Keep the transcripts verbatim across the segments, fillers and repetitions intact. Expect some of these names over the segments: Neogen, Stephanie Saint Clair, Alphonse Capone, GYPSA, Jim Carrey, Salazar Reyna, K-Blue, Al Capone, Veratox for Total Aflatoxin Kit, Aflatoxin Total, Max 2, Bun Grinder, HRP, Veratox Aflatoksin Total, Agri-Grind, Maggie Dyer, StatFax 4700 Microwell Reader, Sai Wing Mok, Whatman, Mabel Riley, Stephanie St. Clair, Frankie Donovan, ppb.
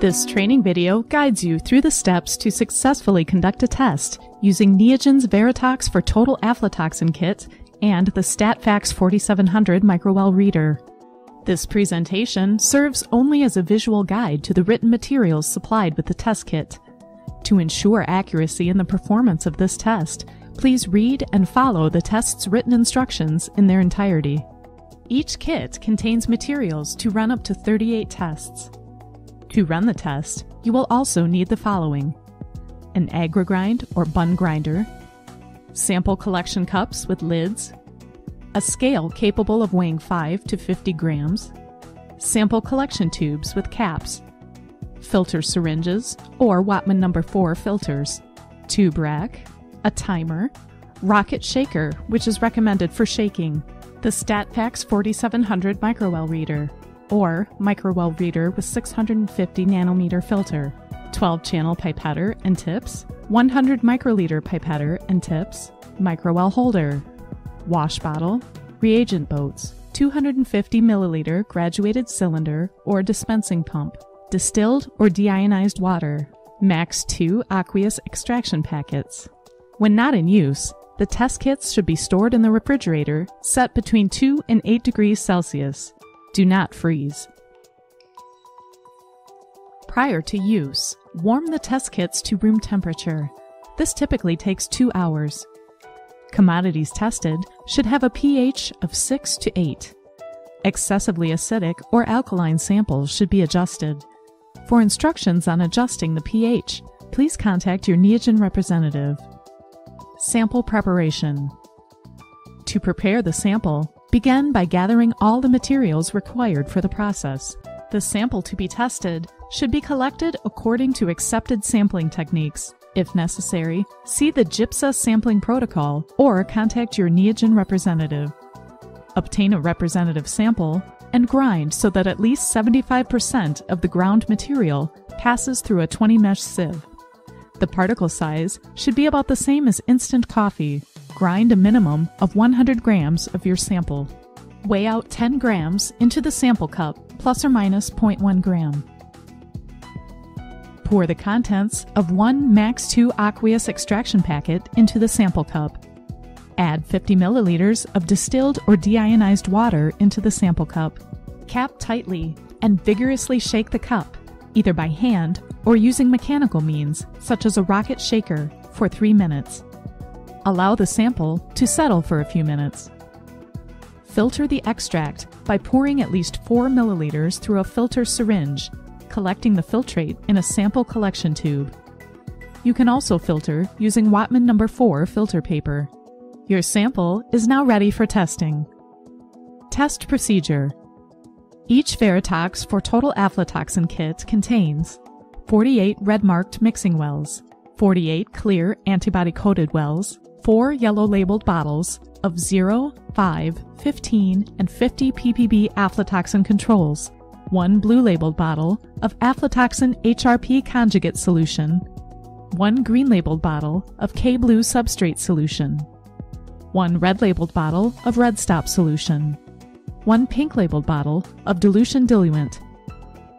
This training video guides you through the steps to successfully conduct a test using Neogen's Veratox for Total Aflatoxin Kit and the StatFax forty-seven hundred Microwell Reader. This presentation serves only as a visual guide to the written materials supplied with the test kit. To ensure accuracy in the performance of this test, please read and follow the test's written instructions in their entirety. Each kit contains materials to run up to thirty-eight tests. To run the test, you will also need the following: an Agri-Grind or Bun Grinder, sample collection cups with lids, a scale capable of weighing five to fifty grams, sample collection tubes with caps, filter syringes or Whatman number four filters, tube rack, a timer, rocket shaker, which is recommended for shaking, the StatFax forty-seven hundred Microwell Reader, or Microwell Reader with six hundred fifty nanometer filter, twelve channel pipetter and tips, one hundred microliter pipetter and tips, microwell holder, wash bottle, reagent boats, two hundred fifty milliliter graduated cylinder or dispensing pump, distilled or deionized water, Max two aqueous extraction packets. When not in use, the test kits should be stored in the refrigerator, set between two and eight degrees Celsius. Do not freeze. Prior to use, warm the test kits to room temperature. This typically takes two hours. Commodities tested should have a pH of six to eight. Excessively acidic or alkaline samples should be adjusted. For instructions on adjusting the pH, please contact your Neogen representative. Sample preparation. To prepare the sample, begin by gathering all the materials required for the process. The sample to be tested should be collected according to accepted sampling techniques. If necessary, see the GYPSA sampling protocol or contact your Neogen representative. Obtain a representative sample and grind so that at least seventy-five percent of the ground material passes through a twenty mesh sieve. The particle size should be about the same as instant coffee. Grind a minimum of one hundred grams of your sample. Weigh out ten grams into the sample cup, plus or minus zero point one gram. Pour the contents of one Max two aqueous extraction packet into the sample cup. Add fifty milliliters of distilled or deionized water into the sample cup. Cap tightly and vigorously shake the cup, either by hand or using mechanical means, such as a rocket shaker, for three minutes. Allow the sample to settle for a few minutes. Filter the extract by pouring at least four milliliters through a filter syringe, collecting the filtrate in a sample collection tube. You can also filter using Whatman number four filter paper. Your sample is now ready for testing. Test procedure. Each Veratox for Total Aflatoxin Kit contains forty-eight red-marked mixing wells, forty-eight clear antibody-coated wells, four yellow-labeled bottles of zero, five, fifteen, and fifty P P B aflatoxin controls, one blue-labeled bottle of aflatoxin H R P conjugate solution, one green-labeled bottle of K-Blue substrate solution, one red-labeled bottle of Red Stop solution, one pink-labeled bottle of dilution diluent,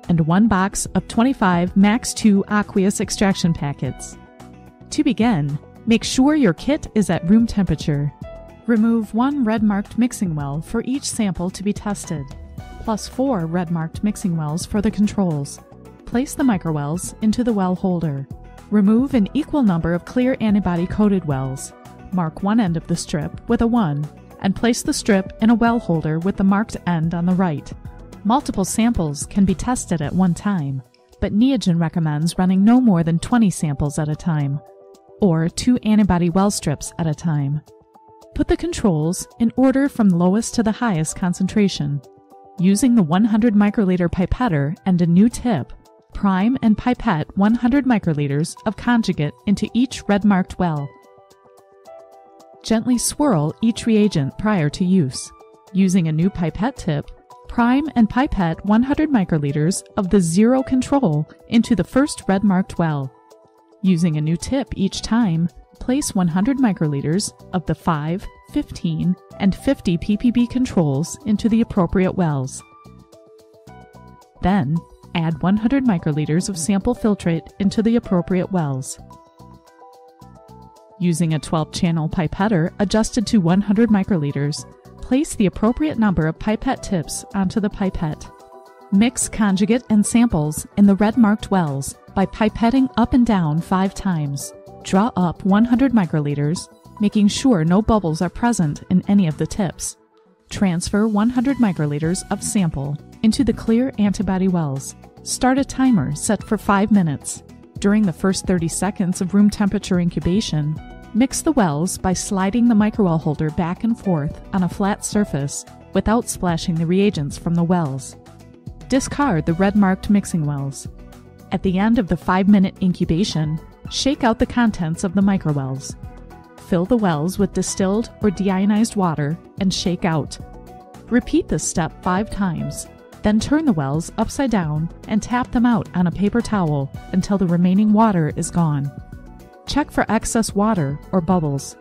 and one box of twenty-five Max two aqueous extraction packets. To begin, make sure your kit is at room temperature. Remove one red-marked mixing well for each sample to be tested, plus four red-marked mixing wells for the controls. Place the microwells into the well holder. Remove an equal number of clear antibody-coated wells. Mark one end of the strip with a one, and place the strip in a well holder with the marked end on the right. Multiple samples can be tested at one time, but Neogen recommends running no more than twenty samples at a time, or two antibody well strips at a time. Put the controls in order from lowest to the highest concentration. Using the one hundred microliter pipetter and a new tip, prime and pipette one hundred microliters of conjugate into each red-marked well. Gently swirl each reagent prior to use. Using a new pipette tip, prime and pipette one hundred microliters of the zero control into the first red-marked well. Using a new tip each time, place one hundred microliters of the five, fifteen, and fifty P P B controls into the appropriate wells. Then, Add one hundred microliters of sample filtrate into the appropriate wells. Using a twelve channel pipetter adjusted to one hundred microliters, place the appropriate number of pipette tips onto the pipette. Mix conjugate and samples in the red marked wells by pipetting up and down five times. Draw up one hundred microliters, making sure no bubbles are present in any of the tips. Transfer one hundred microliters of sample into the clear antibody wells. Start a timer set for five minutes. During the first thirty seconds of room temperature incubation, mix the wells by sliding the microwell holder back and forth on a flat surface without splashing the reagents from the wells. Discard the red marked mixing wells. At the end of the five minute incubation, shake out the contents of the microwells. Fill the wells with distilled or deionized water and shake out. Repeat this step five times. Then turn the wells upside down and tap them out on a paper towel until the remaining water is gone. Check for excess water or bubbles.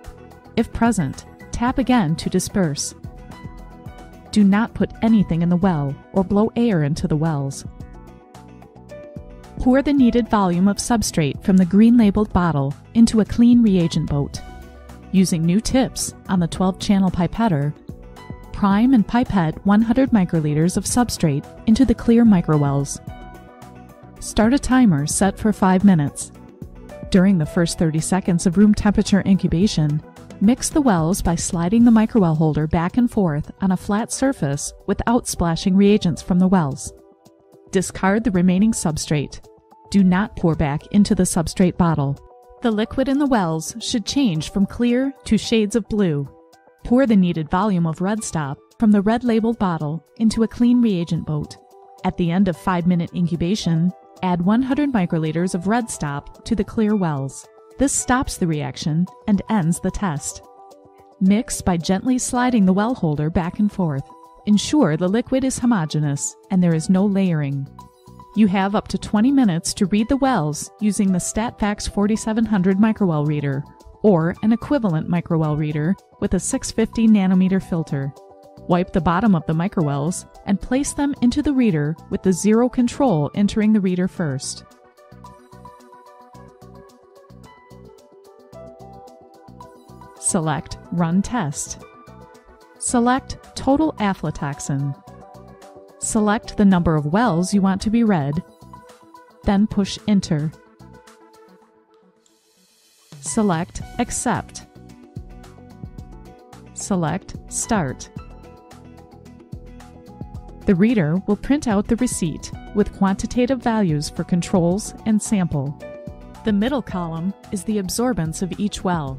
If present, tap again to disperse. Do not put anything in the well or blow air into the wells. Pour the needed volume of substrate from the green labeled bottle into a clean reagent boat. Using new tips on the twelve channel pipetter, prime and pipette one hundred microliters of substrate into the clear microwells. Start a timer set for five minutes. During the first thirty seconds of room temperature incubation, mix the wells by sliding the microwell holder back and forth on a flat surface without splashing reagents from the wells. Discard the remaining substrate. Do not pour back into the substrate bottle. The liquid in the wells should change from clear to shades of blue. Pour the needed volume of red stop from the red labeled bottle into a clean reagent boat. At the end of five minute incubation, add one hundred microliters of red stop to the clear wells. This stops the reaction and ends the test. Mix by gently sliding the well holder back and forth. Ensure the liquid is homogeneous and there is no layering. You have up to twenty minutes to read the wells using the StatFax forty-seven hundred Microwell Reader or an equivalent microwell reader with a six hundred fifty nanometer filter. Wipe the bottom of the microwells and place them into the reader with the zero control entering the reader first. Select Run Test. Select Total Aflatoxin. Select the number of wells you want to be read, then push Enter. Select Accept. Select Start. The reader will print out the receipt with quantitative values for controls and sample. The middle column is the absorbance of each well.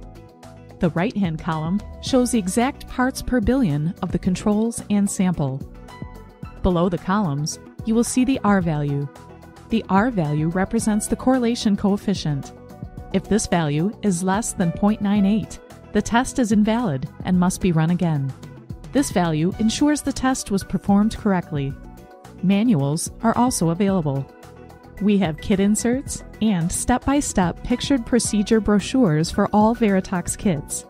The right-hand column shows the exact parts per billion of the controls and sample. Below the columns, you will see the R value. The R value represents the correlation coefficient. If this value is less than zero point nine eight, the test is invalid and must be run again. This value ensures the test was performed correctly. Manuals are also available. We have kit inserts and step-by-step pictured procedure brochures for all Veratox kits.